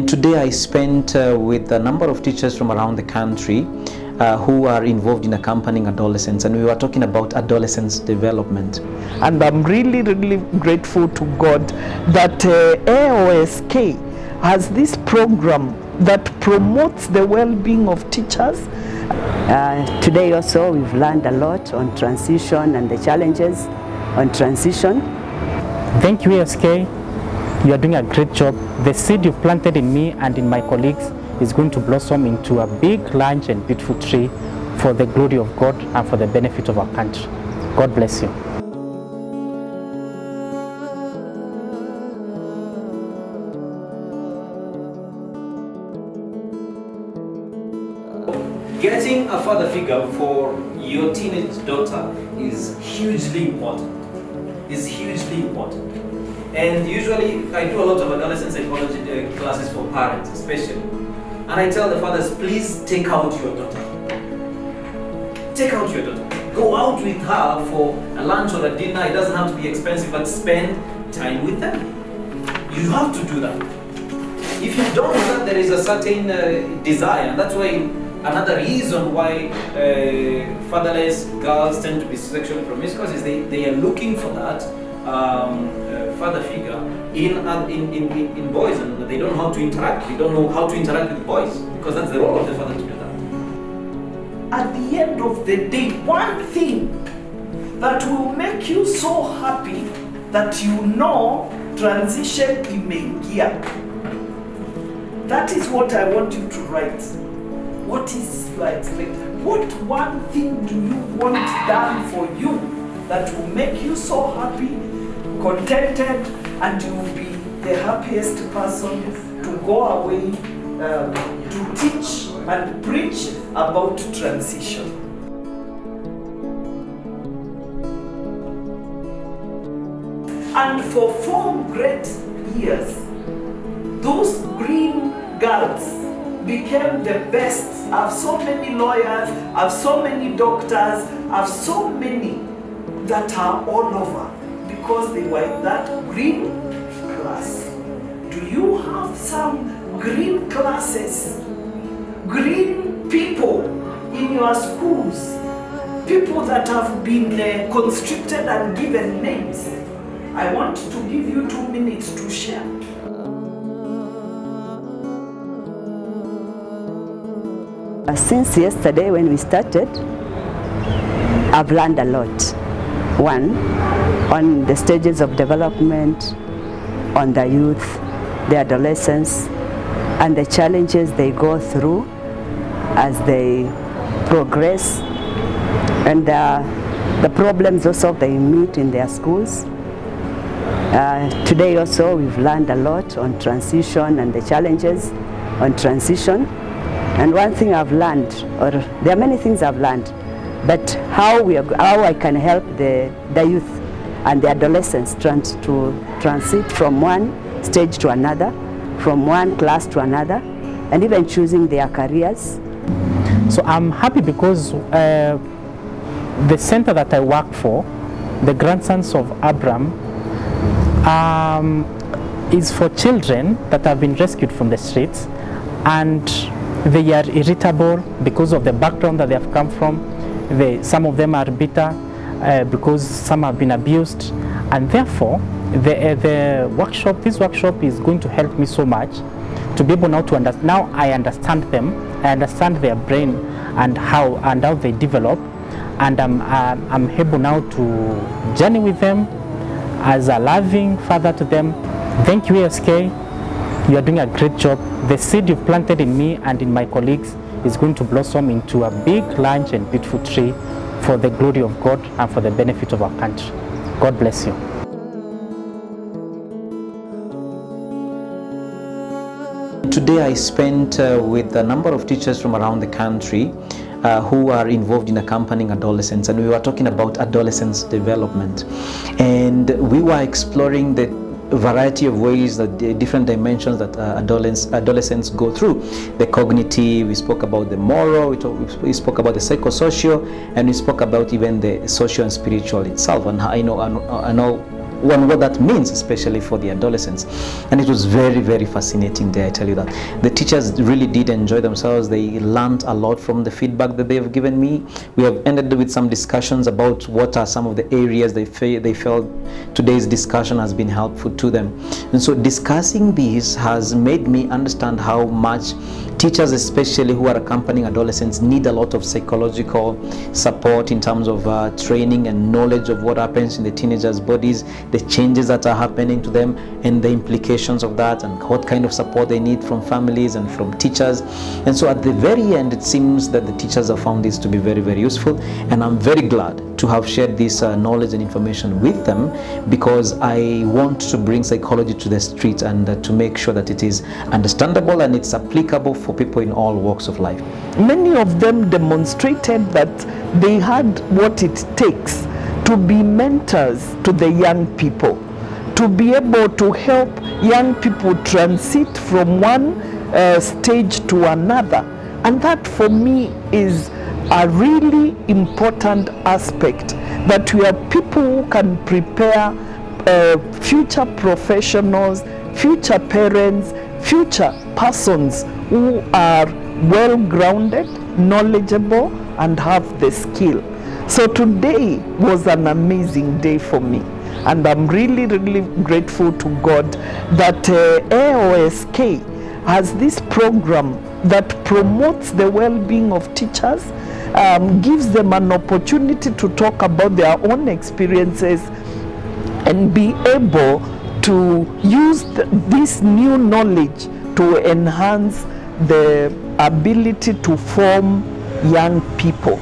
Today I spent with a number of teachers from around the country who are involved in accompanying adolescents, and we were talking about adolescents' development. And I'm really grateful to God that AOSK has this program that promotes the well-being of teachers. Today also we've learned a lot on transition and the challenges on transition. Thank you, AOSK. You are doing a great job. The seed you've planted in me and in my colleagues is going to blossom into a big, large and beautiful tree for the glory of God and for the benefit of our country. God bless you. Getting a father figure for your teenage daughter is hugely important. It's hugely important. And usually I do a lot of adolescent psychology classes for parents especially. And I tell the fathers, please take out your daughter. Take out your daughter. Go out with her for a lunch or a dinner. It doesn't have to be expensive, but spend time with them. You have to do that. If you don't do that, there is a certain desire. That's why another reason why fatherless girls tend to be sexually promiscuous is they are looking for that father figure in boys, and they don't know how to interact. They don't know how to interact with boys because that's the role of the father to do that. At the end of the day, one thing that will make you so happy that you know transition imeingia. That is what I want you to write. What is your expectation? What one thing do you want done for you that will make you so happy, contented, and you will be the happiest person to go away to teach and preach about transition. And for 4 great years, those green girls became the best. I have so many lawyers, I have so many doctors, I have so many that are all over, because they were in that green class. Do you have some green classes? Green people in your schools? People that have been constricted and given names? I want to give you 2 minutes to share. Since yesterday when we started, I've learned a lot. One, on the stages of development, on the youth, the adolescents, and the challenges they go through as they progress, and the problems also they meet in their schools. Today also we've learned a lot on transition and the challenges on transition. And one thing I've learned, or there are many things I've learned, but how I can help the youth and the adolescents to transit from one stage to another, from one class to another, and even choosing their careers. So I'm happy because the center that I work for, the Grandsons of Abraham, is for children that have been rescued from the streets, and they are irritable because of the background that they have come from. Some of them are bitter, because some have been abused, and therefore this workshop is going to help me so much to be able now to understand. Now I understand them, I understand their brain and how they develop, and I'm able now to journey with them as a loving father to them. Thank you, AOSK. You are doing a great job. The seed you've planted in me and in my colleagues is going to blossom into a big, large and beautiful tree for the glory of God and for the benefit of our country. God bless you. Today I spent with a number of teachers from around the country who are involved in accompanying adolescents, and we were talking about adolescents' development. And we were exploring the variety of ways, that the different dimensions that adolescents go through. The cognitive, we spoke about the moral, we spoke about the psychosocial, and we spoke about even the social and spiritual itself. And I know and what that means, especially for the adolescents. And it was very, very fascinating day, I tell you that. The teachers really did enjoy themselves. They learned a lot from the feedback that they have given me. We have ended with some discussions about what are some of the areas they felt today's discussion has been helpful to them. And so discussing these has made me understand how much teachers, especially who are accompanying adolescents, need a lot of psychological support in terms of training and knowledge of what happens in the teenagers' bodies, the changes that are happening to them and the implications of that, and what kind of support they need from families and from teachers. And so at the very end, it seems that the teachers have found this to be very, very useful, and I'm very glad to have shared this knowledge and information with them, because I want to bring psychology to the street and to make sure that it is understandable and it's applicable for people in all walks of life. Many of them demonstrated that they had what it takes to be mentors to the young people, to be able to help young people transit from one stage to another. And that for me is a really important aspect, that we are people who can prepare future professionals, future parents, future persons who are well-grounded, knowledgeable, and have the skill. So today was an amazing day for me, and I'm really, really grateful to God that AOSK has this program that promotes the well-being of teachers, gives them an opportunity to talk about their own experiences and be able to use this new knowledge to enhance the ability to form young people.